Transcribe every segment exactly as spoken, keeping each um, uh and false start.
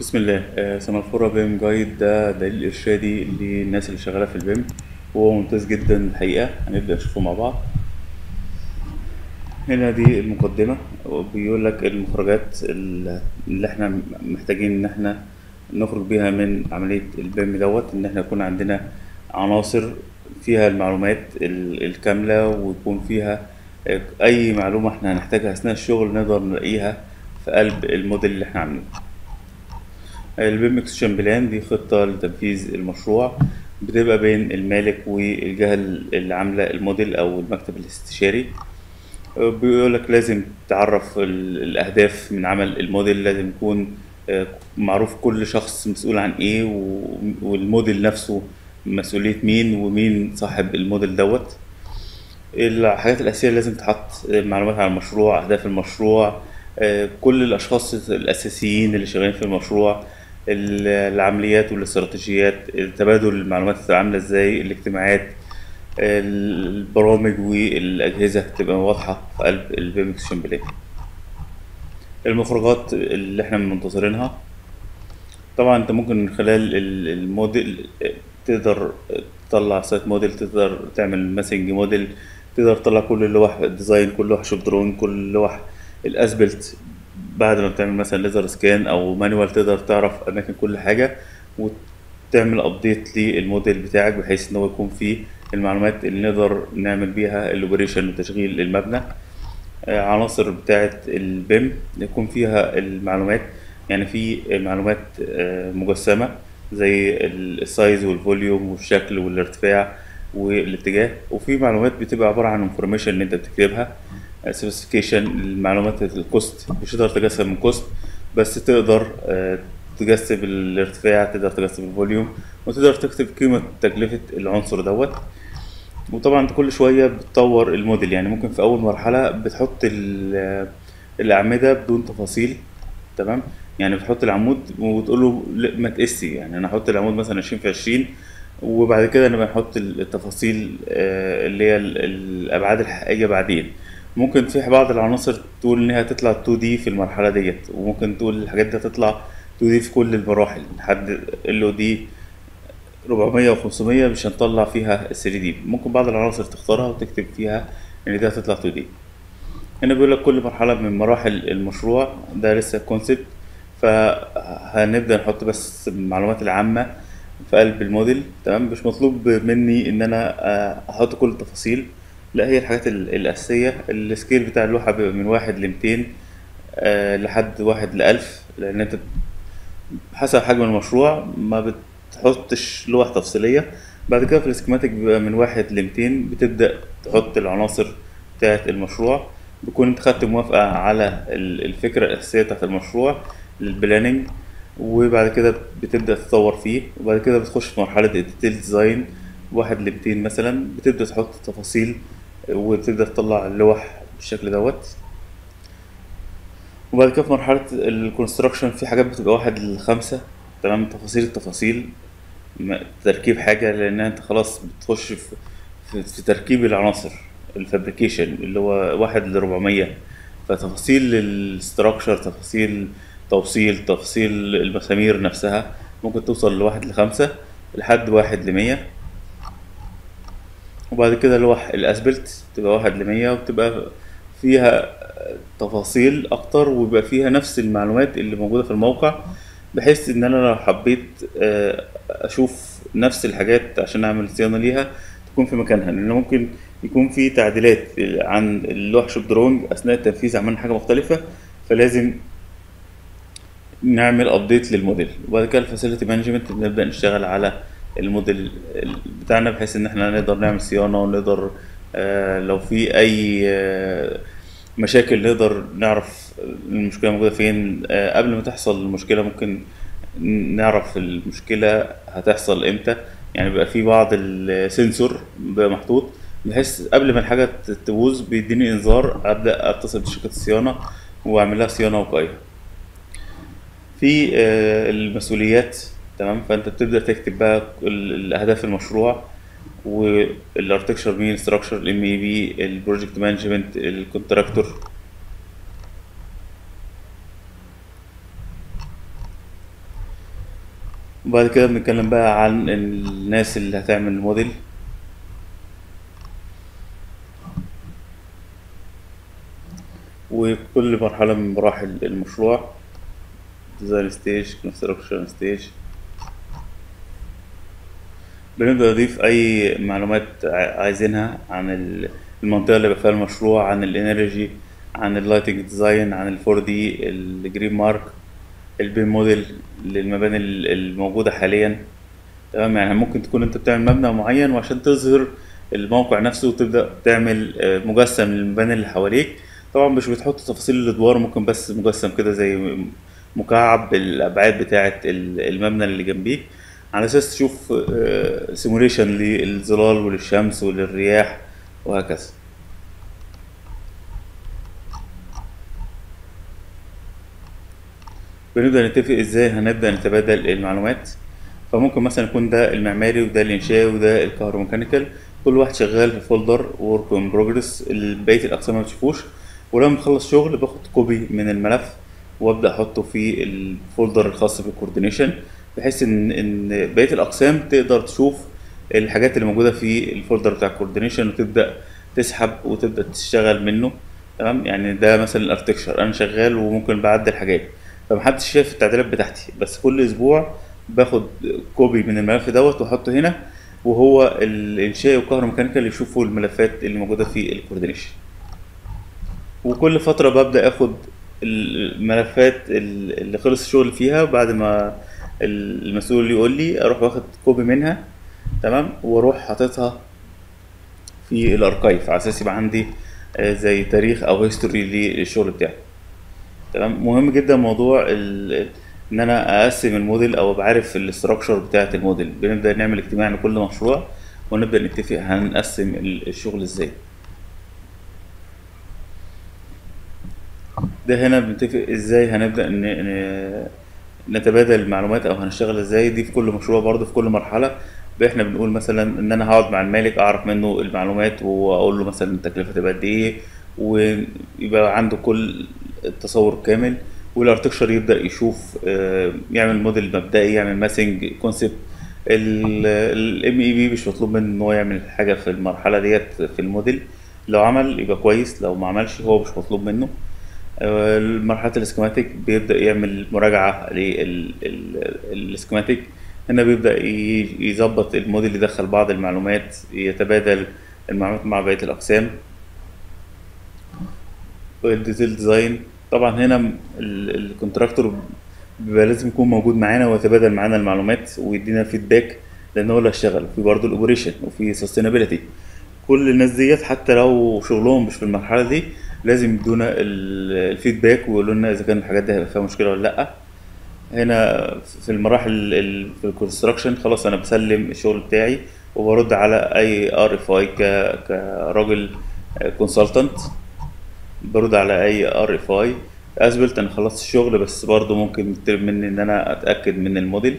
بسم الله. سنافورة بيم جايد ده دليل ارشادي للناس اللي شغاله في البيم، وهو ممتاز جدا الحقيقه. هنبدا نشوفه مع بعض. هنا دي المقدمه، بيقول لك المخرجات اللي احنا محتاجين ان احنا نخرج بيها من عمليه البيم دوت، ان احنا يكون عندنا عناصر فيها المعلومات الكامله، ويكون فيها اي معلومه احنا هنحتاجها اثناء الشغل نقدر نلاقيها في قلب الموديل اللي احنا عاملينه. البيم اكسشن بلان دي خطه لتنفيذ المشروع، بتبقى بين المالك والجهه اللي عامله الموديل او المكتب الاستشاري. بيقولك لازم تعرف الاهداف من عمل الموديل، لازم يكون معروف كل شخص مسؤول عن ايه، والموديل نفسه مسؤوليه مين ومين صاحب الموديل دوت. الحاجات الاساسيه اللي لازم تحط معلومات عن المشروع، اهداف المشروع، كل الاشخاص الاساسيين اللي شغالين في المشروع، العمليات والاستراتيجيات، تبادل المعلومات بتبقى عامله ازاي، الاجتماعات، البرامج والاجهزه تبقى واضحه في قلب البيم اكسشن بلان. المخرجات اللي احنا منتظرينها، طبعا انت ممكن من خلال الموديل تقدر تطلع سايت موديل، تقدر تعمل ماسنج موديل، تقدر تطلع كل لوح ديزاين، كل لوح شوب درون، كل لوح الأزبلت. بعد ما بتعمل مثلا ليزر سكان او مانوال تقدر تعرف اماكن كل حاجه وتعمل ابديت للموديل بتاعك، بحيث ان هو يكون فيه المعلومات اللي نقدر نعمل بيها الاوبريشن وتشغيل المبنى. عناصر بتاعه البيم يكون فيها المعلومات، يعني في معلومات مجسمه زي السايز والفوليوم والشكل والارتفاع والاتجاه، وفي معلومات بتبقى عباره عن انفورميشن اللي انت بتكتبها، سبيسيفيكيشن، المعلومات الكوست. مش تقدر تجسم الكوست بس تقدر تجسم الارتفاع، تقدر تجسم الفوليوم، وتقدر تكتب قيمه تكلفه العنصر دوت. وطبعا كل شويه بتطور الموديل، يعني ممكن في اول مرحله بتحط الاعمده بدون تفاصيل، تمام؟ يعني بتحط العمود وتقول له ما تقسي، يعني انا هحط العمود مثلا عشرين في عشرين، وبعد كده انا بنحط التفاصيل اللي هي الابعاد الحقيقيه. بعدين ممكن في بعض العناصر تقول انها تطلع تو دي في المرحله ديت، وممكن تقول الحاجات دي تطلع تو دي في كل المراحل لحد اللي دي اربعمية وخمسمية مش هنطلع فيها ثري دي. ممكن بعض العناصر تختارها وتكتب فيها ان دي هتطلع تو دي. هنا بيقول لك كل مرحله من مراحل المشروع ده لسه كونسبت، فهنبدا نحط بس المعلومات العامه في قلب الموديل، تمام؟ مش مطلوب مني ان انا احط كل التفاصيل، لا، هي الحاجات الأساسية. السكيل بتاع اللوحة بيبقى من واحد لمتين أه لحد واحد لألف، لأن أنت حسب حجم المشروع ما بتحطش لوح تفصيلية. بعد كده في السكيماتيك بيبقى من واحد لمتين بتبدأ تحط العناصر بتاعة المشروع، بيكون أنت خدت موافقة على الفكرة الأساسية بتاعة المشروع للبلاننج، وبعد كده بتبدأ تطور فيه، وبعد كده بتخش في مرحلة الديتيل ديزاين واحد لمتين مثلا، بتبدأ تحط التفاصيل وتبدأ تطلع اللوح بالشكل دوت. وبعد كده في مرحلة الكونستراكشن في حاجات بتبقى واحد لخمسة، تمام؟ تفاصيل التفاصيل تركيب حاجة، لأنها أنت خلاص بتخش في, في, في تركيب العناصر، الفابريكيشن اللي هو واحد لربعمية. فتفاصيل الستراكشر، تفاصيل توصيل، تفاصيل المسامير نفسها ممكن توصل لواحد لخمسة لحد واحد لمية. وبعد كده لوح الأسبلت بتبقى واحد لمية، وبتبقى فيها تفاصيل أكتر، وبيبقى فيها نفس المعلومات اللي موجودة في الموقع، بحيث إن أنا لو حبيت أشوف نفس الحاجات عشان أعمل صيانة ليها تكون في مكانها، لأن ممكن يكون في تعديلات عن اللوح شوب درونج أثناء التنفيذ عملنا حاجة مختلفة، فلازم نعمل أبديت للموديل. وبعد كده الفاسيلتي مانجمنت بنبدأ نشتغل على الموديل بتاعنا، بحيث ان احنا نقدر نعمل صيانه، ونقدر آه لو في اي آه مشاكل نقدر نعرف المشكله موجوده فين، آه قبل ما تحصل المشكله ممكن نعرف المشكله هتحصل امتى. يعني بيبقى في بعض السنسور بيبقى محطوط، بحيث قبل ما الحاجه تبوظ بيديني انذار، ابدا اتصل بشركه الصيانه واعمل لها صيانه وقائيه. في آه المسؤوليات، تمام؟ فانت بتبدا تكتب بقى الاهداف المشروع، والاركتشر مين، الاستراكشر، الام اي بي، البروجكت مانجمنت، الكونتراكتور. وبعد كده بنتكلم بقى عن الناس اللي هتعمل الموديل. وكل مرحلة من مراحل المشروع، ديزاين ستيج، كونستراكشن ستيج، بنبدأ نضيف أي معلومات عايزينها عن المنطقة اللي بقى فيها المشروع، عن الانرجي، عن اللايتنج ديزاين، عن الفور دي، الجرين مارك، البيم موديل للمباني الموجودة حاليا. تمام، يعني ممكن تكون انت بتعمل مبنى معين وعشان تظهر الموقع نفسه وتبدأ تعمل مجسم للمباني اللي حواليك. طبعا مش بتحط تفاصيل الادوار، ممكن بس مجسم كده زي مكعب بالابعاد بتاعه المبنى اللي جنبيك، على اساس تشوف سيموليشن للظلال وللشمس وللرياح وهكذا. بنبدا نتفق ازاي هنبدا نتبادل المعلومات. فممكن مثلا يكون ده المعماري وده الانشائي وده الكهروميكانيكال، كل واحد شغال في فولدر ورك ان بروجريس بقيه الاقسام ما بتشوفوش. ولما بخلص شغل باخد كوبي من الملف وابدا احطه في الفولدر الخاص بالكوردينيشن، بحيث ان ان بقيه الاقسام تقدر تشوف الحاجات اللي موجوده في الفولدر بتاع الكوردينيشن وتبدا تسحب وتبدا تشتغل منه. تمام، يعني ده مثلا الاركتكشر انا شغال وممكن بعدل حاجات، فمحدش شايف التعديلات بتاعتي، بس كل اسبوع باخد كوبي من الملف دوت واحطه هنا، وهو الانشاء والكهروميكانيكا اللي يشوفوا الملفات اللي موجوده في الكوردينيشن. وكل فتره ببدا اخد الملفات اللي خلص الشغل فيها بعد ما المسؤول يقول لي، اروح واخد كوبي منها. تمام، واروح حاططها في الاركايف على اساس يبقى عندي زي تاريخ او هيستوري للشغل بتاعي. تمام، مهم جدا موضوع ان انا اقسم الموديل او بعرف الاستراكشر بتاعه الموديل. بنبدا نعمل اجتماع لكل مشروع ونبدا نتفق هنقسم الشغل ازاي. ده هنا بنتفق ازاي هنبدا نتبادل المعلومات او هنشتغل ازاي. دي في كل مشروع برضه في كل مرحله احنا بنقول مثلا ان انا هقعد مع المالك اعرف منه المعلومات واقول له مثلا التكلفه تبقى قد ايه، ويبقى عنده كل التصور كامل. والارتكشر يبدا يشوف يعمل موديل مبدئي، يعمل ماسنج كونسبت. الام اي بي مش مطلوب منه ان هو يعمل حاجه في المرحله ديت في الموديل، لو عمل يبقى كويس، لو ما عملش هو مش مطلوب منه. مرحله الاسكيماتيك بيبدا يعمل مراجعه للاسكيماتيك، هنا بيبدا يظبط الموديل، يدخل بعض المعلومات، يتبادل المعلومات مع بقيه الاقسام. والديتيل ديزاين طبعا هنا الكونتراكتور بيبقى لازم يكون موجود معانا ويتبادل معانا المعلومات ويدينا الفيدباك، لان هو اللي هيشتغل. وفي برضه الاوبريشن وفي سستينابيلتي، كل الناس ديت حتى لو شغلهم مش في المرحله دي لازم يدونا الفيدباك ويقولوا لنا اذا كان الحاجات دي هيبقى فيها مشكله ولا لا. هنا في المراحل في الكونستراكشن خلاص انا بسلم الشغل بتاعي وبرد على اي ار اف اي كراجل كونسلتنت، برد على اي ار اف اي. أزبلت انا خلصت الشغل، بس برضو ممكن يطلب مني ان انا اتاكد من الموديل.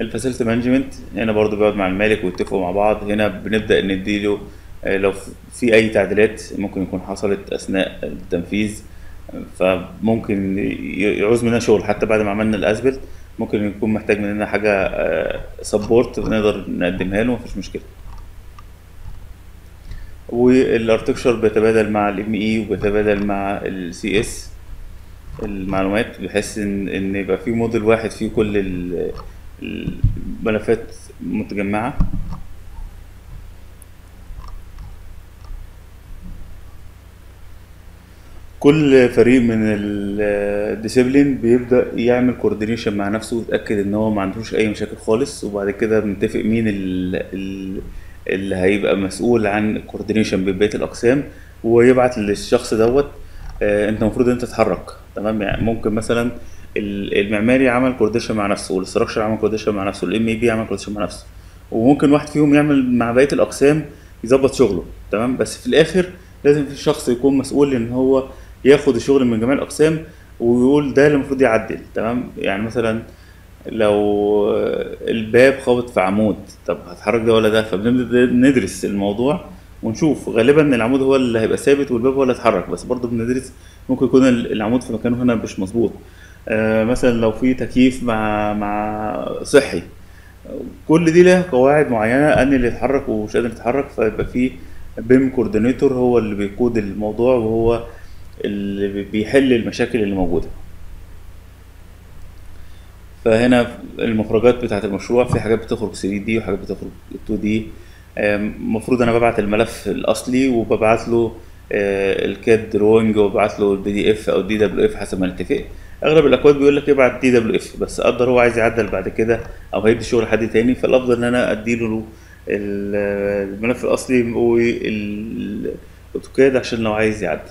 الفاسيلتي مانجمنت هنا برضو بقعد مع المالك ويتفقوا مع بعض، هنا بنبدا نديله لو في اي تعديلات ممكن يكون حصلت اثناء التنفيذ، فممكن يعوز مننا شغل حتى بعد ما عملنا الأزبلت، ممكن يكون محتاج مننا حاجه سبورت نقدر نقدمها له، مفيش مشكله. والارتكشر بيتبادل مع الام اي وبيتبادل مع السي اس المعلومات، بحيث ان ان يبقى في موديل واحد فيه كل الملفات متجمعه. كل فريق من الديسيبلين بيبدا يعمل كوردينيشن مع نفسه ويتاكد ان هو ما عندوش اي مشاكل خالص. وبعد كده بنتفق مين ال ال اللي هيبقى مسؤول عن الكوردينيشن ببقيه الاقسام، ويبعت للشخص دوت آه انت المفروض انت تتحرك. تمام، يعني ممكن مثلا المعماري عمل كوردينيشن مع نفسه، والاستراكشر عمل كوردينيشن مع نفسه، الام اي بي عمل كوردينيشن مع نفسه، وممكن واحد فيهم يعمل مع بقيه الاقسام يظبط شغله. تمام، بس في الاخر لازم في شخص يكون مسؤول ان هو ياخد الشغل من جميع الاقسام ويقول ده اللي المفروض يعدل. تمام، يعني مثلا لو الباب خابط في عمود، طب هتحرك ده ولا ده؟ فبنبدا ندرس الموضوع ونشوف. غالبا العمود هو اللي هيبقى ثابت والباب هو اللي هيتحرك، بس برضه بندرس ممكن يكون العمود في مكانه هنا مش مظبوط، مثلا لو في تكييف مع مع صحي، كل دي لها قواعد معينه، ان اللي يتحرك ومش قادر يتحرك، فيبقى في بيم كوردينيتور هو اللي بيقود الموضوع وهو اللي بيحل المشاكل اللي موجوده. فهنا المخرجات بتاعه المشروع، في حاجات بتخرج ثري دي وحاجات بتخرج تو دي. المفروض انا ببعت الملف الاصلي وببعت له الكاد دروينج وببعت له البي دي اف او الدي دبليو اف حسب ما نتفق. اغلب الاكواد بيقول لك ابعت دي دبليو اف، بس قدر هو عايز يعدل بعد كده او هيدي شغل حد تاني، فالافضل ان انا اديله الملف الاصلي والاوتوكاد عشان لو عايز يعدل.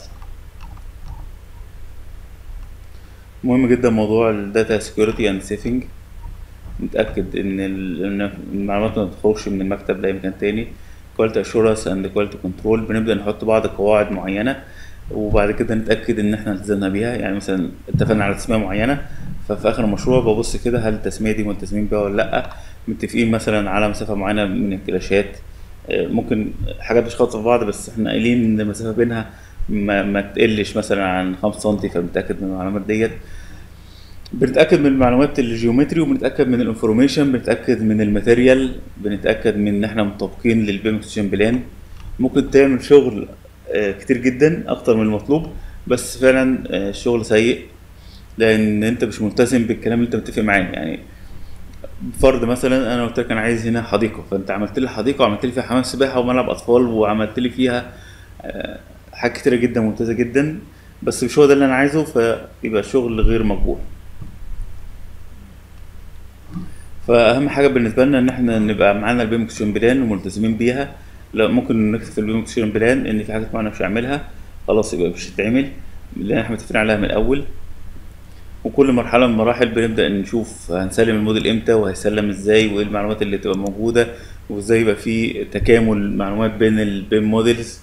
مهم جدا موضوع الداتا سكيورتي اند سيفنج، نتاكد ان المعلومات ما تخرجش من المكتب لاي مكان تاني. كواليتي اشورنس اند كواليتي كنترول، بنبدا نحط بعض القواعد معينه وبعد كده نتاكد ان احنا التزمنا بيها. يعني مثلا اتفقنا على تسميه معينه، ففي اخر المشروع ببص كده هل التسميه دي ملتزمين بيها ولا لا، متفقين مثلا على مسافه معينه من الكلاشات، ممكن حاجات مش خاطفه في بعض بس احنا قايلين ان المسافه بينها ما, ما تقلش مثلا عن خمسة سنتي، فبنتاكد من المعلومات ديت. بنتاكد من المعلومات الجيومتري، وبنتاكد من الانفورميشن، بنتاكد من الماتيريال، بنتاكد من ان احنا مطابقين للبيم اكسيوشن بلان. ممكن تعمل شغل كتير جدا اكتر من المطلوب بس فعلا الشغل سيء لان انت مش ملتزم بالكلام اللي انت متفق معاه. يعني فرض مثلا انا قلت لك انا عايز هنا حديقه، فانت عملت لي حديقه وعملت لي فيها حمام سباحه وملعب اطفال وعملت لي فيها حاجات كتيره جدا ممتازه جدا، بس مش هو ده اللي انا عايزه، فيبقى الشغل غير مقبول. فاهم حاجه بالنسبه لنا ان احنا نبقى معانا البيم اكسيوشن بلان وملتزمين بيها. لا ممكن نكتب في البيم اكسيوشن بلان ان في حاجات معينه مش هعملها، خلاص يبقى مش هتتعمل اللي احنا متفقين عليها من الاول. وكل مرحله من المراحل بنبدا نشوف هنسلم الموديل امتى وهيسلم ازاي وايه المعلومات اللي تبقى موجوده وازاي يبقى في تكامل معلومات بين البيم موديلز،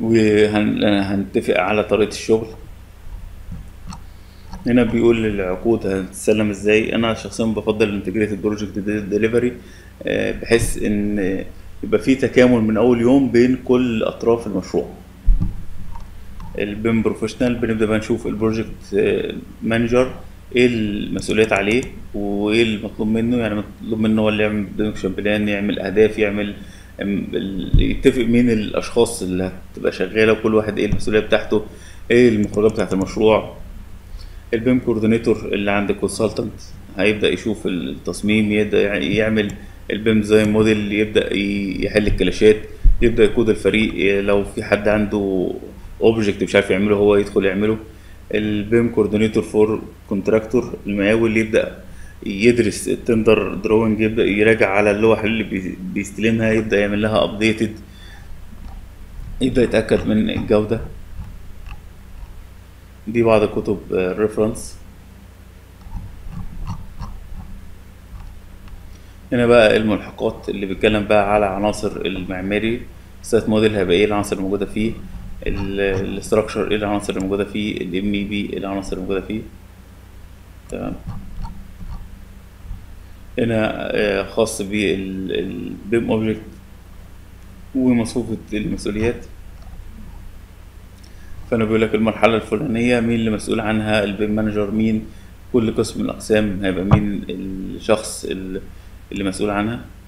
وهنتفق على طريقه الشغل. هنا بيقول العقود هتسلم ازاي. انا شخصيا بفضل الانتجريتد بروجكت ديليفري بحيث ان يبقى في تكامل من اول يوم بين كل اطراف المشروع. البيم بروفيشنال بنبدا بقى نشوف البروجكت مانجر ايه المسؤوليات عليه وايه المطلوب منه. يعني مطلوب منه هو اللي يعمل برودكشن بلان، يعمل اهداف، يعمل يتفق مين الاشخاص اللي هتبقى شغاله وكل واحد ايه المسؤوليه بتاعته، ايه المخرجات بتاعت المشروع. البيم كوردينيتور اللي عند الكونسلتنت هيبدا يشوف التصميم، يبدا يعمل البيم زي موديل، يبدا يحل الكلاشات، يبدا يقود الفريق. لو في حد عنده اوبجكت مش عارف يعمله هو يدخل يعمله. البيم كوردينيتور فور كونتراكتور المقاول يبدا يدرس التندر دروينج، يبدا يراجع على اللوح اللي بيستلمها، يبدا يعمل لها ابديتد، يبدا يتاكد من الجوده. دي بعض كتب الريفرنس. هنا بقى الملحقات اللي بيتكلم بقى على عناصر المعماري. السايت موديل هيبقى ايه العناصر اللي موجوده فيه، الاستراكشر ايه العناصر اللي موجوده فيه، الام اي بي ايه العناصر اللي موجوده فيه. تمام. هنا خاص بالبيم اوبجكت ومصفوفه المسؤوليات. فانا بيقول لك المرحله الفلانيه مين اللي مسؤول عنها، البيم مانجر مين، كل قسم من الاقسام هيبقى مين الشخص اللي مسؤول عنها.